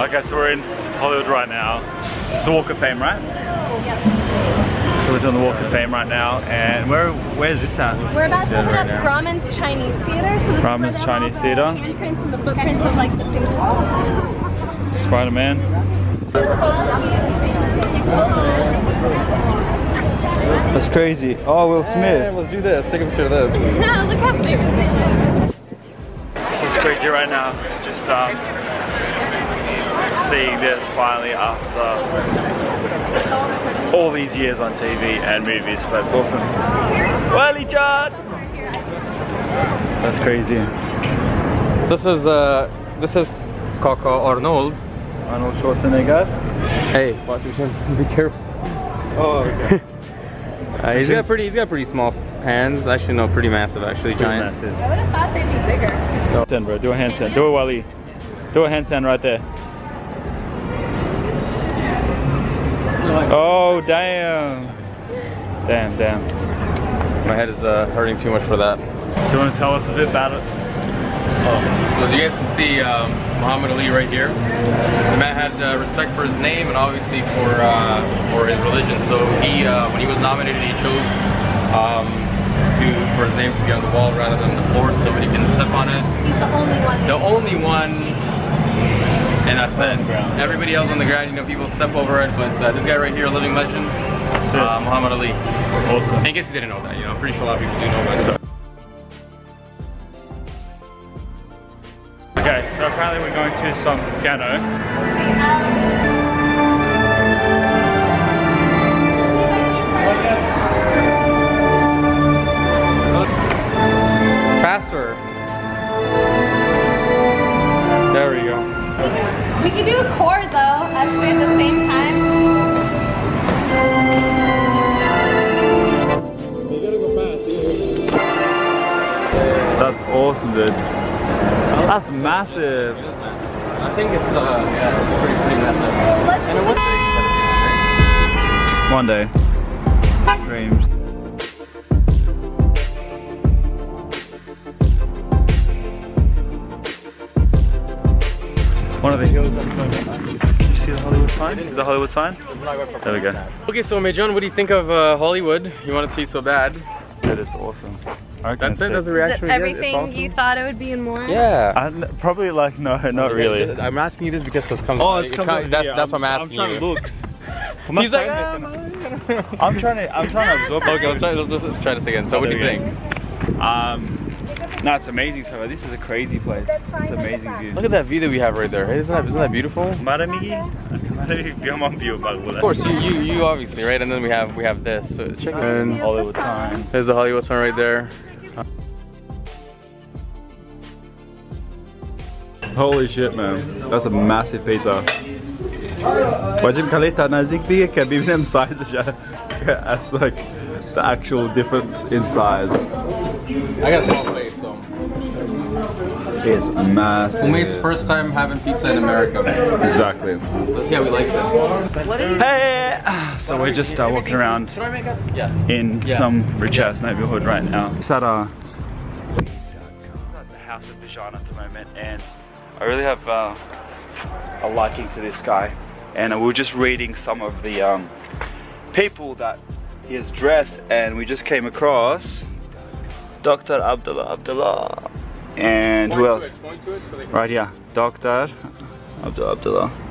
Okay, so we're in Hollywood right now. It's the Walk of Fame, right? Yeah. So we're doing the Walk of Fame right now, and where's this at? We're about to open up Grauman's Chinese Theatre. So Grauman's Chinese Theatre. The handprints and the footprints of like the food. Spider-Man. That's crazy. Oh, Will Smith. Hey, let's do this. Take a picture of this. No, look how big this is. So it's crazy right now. Just seeing this finally after all these years on TV and movies, but it's awesome. Wiley John! That's crazy. This is Coco Arnold Schwarzenegger. Hey, watch him. Be careful. Oh, okay. He's got pretty small hands. Actually, no, pretty massive. Actually, pretty giant. Massive. I would have thought they'd be bigger. No. Bro, do a handstand. Do a Wally. Do a handstand right there. Oh damn! Damn. My head is hurting too much for that. So you want to tell us a bit about it? So as you guys can see, Muhammad Ali right here. The man had respect for his name and obviously for his religion. So he, when he was nominated, he chose for his name to be on the wall rather than the floor, so nobody can step on it. He's the only one. The only one, and that's it. Everybody else on the ground, you know, people step over it, but this guy right here, a living legend, Muhammad Ali. Awesome. I guess you didn't know that. You know, I'm pretty sure a lot of people do know that. Okay, so apparently we're going to some piano. Faster. There we go. We can do a chord though, as we at the same time. You gotta go fast. That's awesome, dude. That's massive. I think it's yeah, pretty massive. And it was 37. One day. Dreams. One of the hills that's going on. Can you see the Hollywood sign? Is the Hollywood sign? There we go. Okay, so Mejon, what do you think of Hollywood? You want to see so bad? Dude, it's awesome. That's it, that's the reaction. Everything awesome. You thought it would be and more? Yeah. Probably like, no, not really. I'm asking you this because it's coming. Oh, it's coming. That's what I'm asking you. I'm trying to look. He's like, I'm trying to absorb. Okay, let's try this again. So what do you think? No, it's amazing. So this is a crazy place. It's amazing view. Look at that view that we have right there. Isn't that beautiful? Of course, you obviously, right? And then we have this. So check it out. Hollywood sign. There's the Hollywood sign right there. Holy shit, man! That's a massive pizza. Wajim Kalita nazik big can be them size. That's like the actual difference in size. I got a small plate, so. It's massive. Umaid's first time having pizza in America. Exactly. Let's see how we like it. Hey! So we're just walking around in some rich ass neighborhood right now. It's at the House of Bishan at the moment, and I really have a liking to this guy. And we were just reading some of the people that he has dressed, and we just came across Dr. Abdullah. And who else? Right here. Dr. Abdullah.